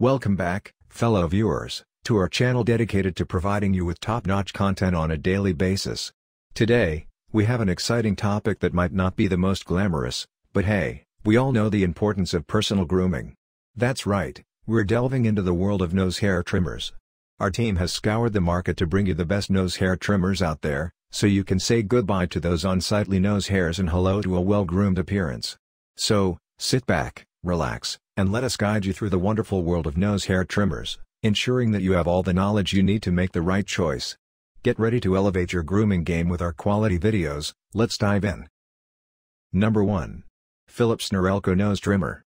Welcome back, fellow viewers, to our channel dedicated to providing you with top-notch content on a daily basis. Today, we have an exciting topic that might not be the most glamorous, but hey, we all know the importance of personal grooming. That's right, we're delving into the world of nose hair trimmers. Our team has scoured the market to bring you the best nose hair trimmers out there, so you can say goodbye to those unsightly nose hairs and hello to a well-groomed appearance. So, sit back, relax, and let us guide you through the wonderful world of nose hair trimmers, ensuring that you have all the knowledge you need to make the right choice. Get ready to elevate your grooming game with our quality videos. Let's dive in. Number 1. Philips Norelco Nose Trimmer.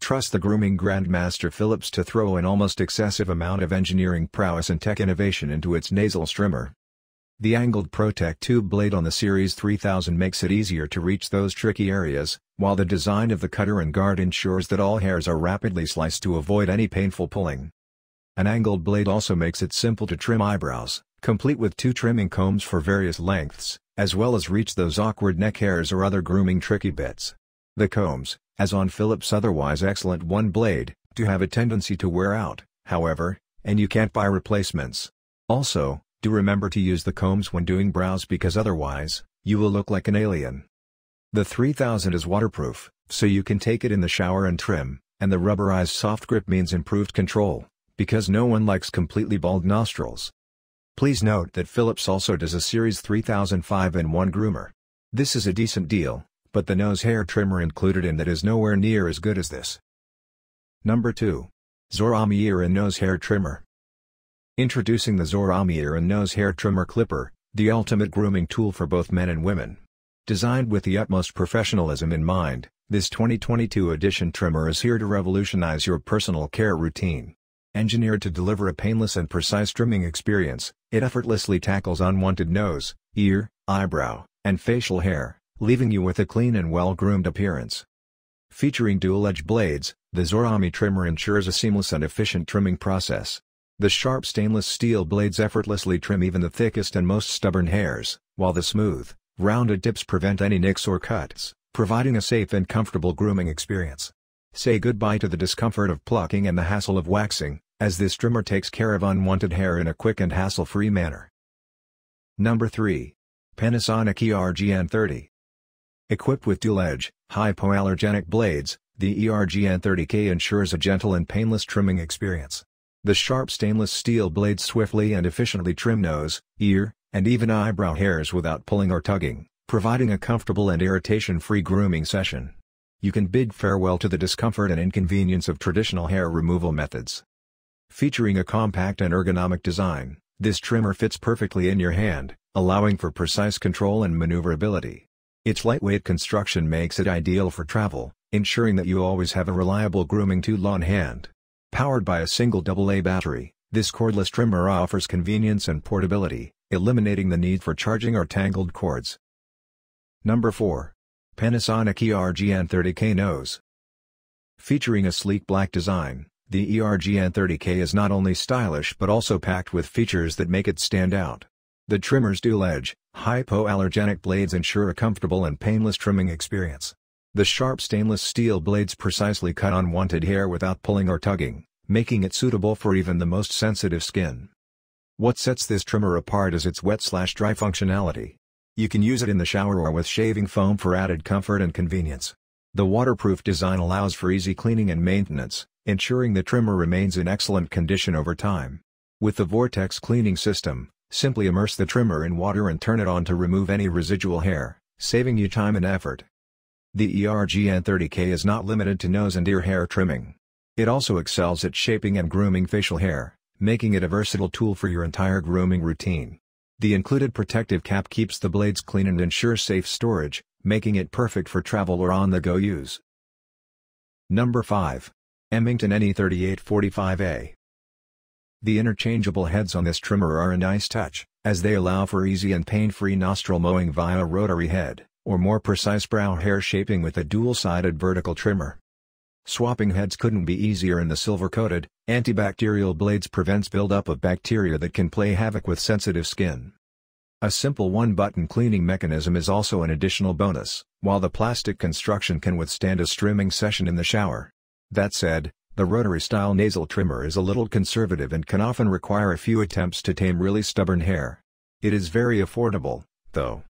Trust the grooming grandmaster Philips to throw an almost excessive amount of engineering prowess and tech innovation into its nasal trimmer. The angled ProTech tube blade on the Series 3000 makes it easier to reach those tricky areas, while the design of the cutter and guard ensures that all hairs are rapidly sliced to avoid any painful pulling. An angled blade also makes it simple to trim eyebrows, complete with 2 trimming combs for various lengths, as well as reach those awkward neck hairs or other grooming tricky bits. The combs, as on Philips' otherwise excellent one blade, do have a tendency to wear out, however, and you can't buy replacements. Also, do remember to use the combs when doing brows because otherwise, you will look like an alien. The 3000 is waterproof, so you can take it in the shower and trim, and the rubberized soft grip means improved control, because no one likes completely bald nostrils. Please note that Philips also does a Series 3000 5-in-1 groomer. This is a decent deal, but the nose hair trimmer included in that is nowhere near as good as this. Number 2. ZORAMI Ear and Nose Hair Trimmer. Introducing the ZORAMI Ear and Nose Hair Trimmer Clipper, the ultimate grooming tool for both men and women. Designed with the utmost professionalism in mind, this 2022 edition trimmer is here to revolutionize your personal care routine. Engineered to deliver a painless and precise trimming experience, it effortlessly tackles unwanted nose, ear, eyebrow, and facial hair, leaving you with a clean and well-groomed appearance. Featuring dual-edge blades, the ZORAMI trimmer ensures a seamless and efficient trimming process. The sharp stainless steel blades effortlessly trim even the thickest and most stubborn hairs, while the smooth, rounded tips prevent any nicks or cuts, providing a safe and comfortable grooming experience. Say goodbye to the discomfort of plucking and the hassle of waxing, as this trimmer takes care of unwanted hair in a quick and hassle-free manner. Number 3. Panasonic ER-GN30K. Equipped with dual-edge, hypoallergenic blades, the ER-GN30K ensures a gentle and painless trimming experience. The sharp stainless steel blades swiftly and efficiently trim nose, ear, and even eyebrow hairs without pulling or tugging, providing a comfortable and irritation-free grooming session. You can bid farewell to the discomfort and inconvenience of traditional hair removal methods. Featuring a compact and ergonomic design, this trimmer fits perfectly in your hand, allowing for precise control and maneuverability. Its lightweight construction makes it ideal for travel, ensuring that you always have a reliable grooming tool on hand. Powered by a single AA battery, this cordless trimmer offers convenience and portability, eliminating the need for charging or tangled cords. Number 4. Panasonic ER-GN30K Nose. Featuring a sleek black design, the ER-GN30K is not only stylish but also packed with features that make it stand out. The trimmer's dual-edge, hypoallergenic blades ensure a comfortable and painless trimming experience. The sharp stainless steel blades precisely cut unwanted hair without pulling or tugging, making it suitable for even the most sensitive skin. What sets this trimmer apart is its wet/dry functionality. You can use it in the shower or with shaving foam for added comfort and convenience. The waterproof design allows for easy cleaning and maintenance, ensuring the trimmer remains in excellent condition over time. With the Vortex cleaning system, simply immerse the trimmer in water and turn it on to remove any residual hair, saving you time and effort. The ER-GN30K is not limited to nose and ear hair trimming. It also excels at shaping and grooming facial hair, making it a versatile tool for your entire grooming routine. The included protective cap keeps the blades clean and ensures safe storage, making it perfect for travel or on-the-go use. Number 5. Remington NE3845A. The interchangeable heads on this trimmer are a nice touch, as they allow for easy and pain-free nostril mowing via rotary head, or more precise brow hair shaping with a dual-sided vertical trimmer. Swapping heads couldn't be easier, and the silver-coated, antibacterial blades prevents buildup of bacteria that can play havoc with sensitive skin. A simple one-button cleaning mechanism is also an additional bonus, while the plastic construction can withstand a trimming session in the shower. That said, The rotary-style nasal trimmer is a little conservative and can often require a few attempts to tame really stubborn hair. It is very affordable, though.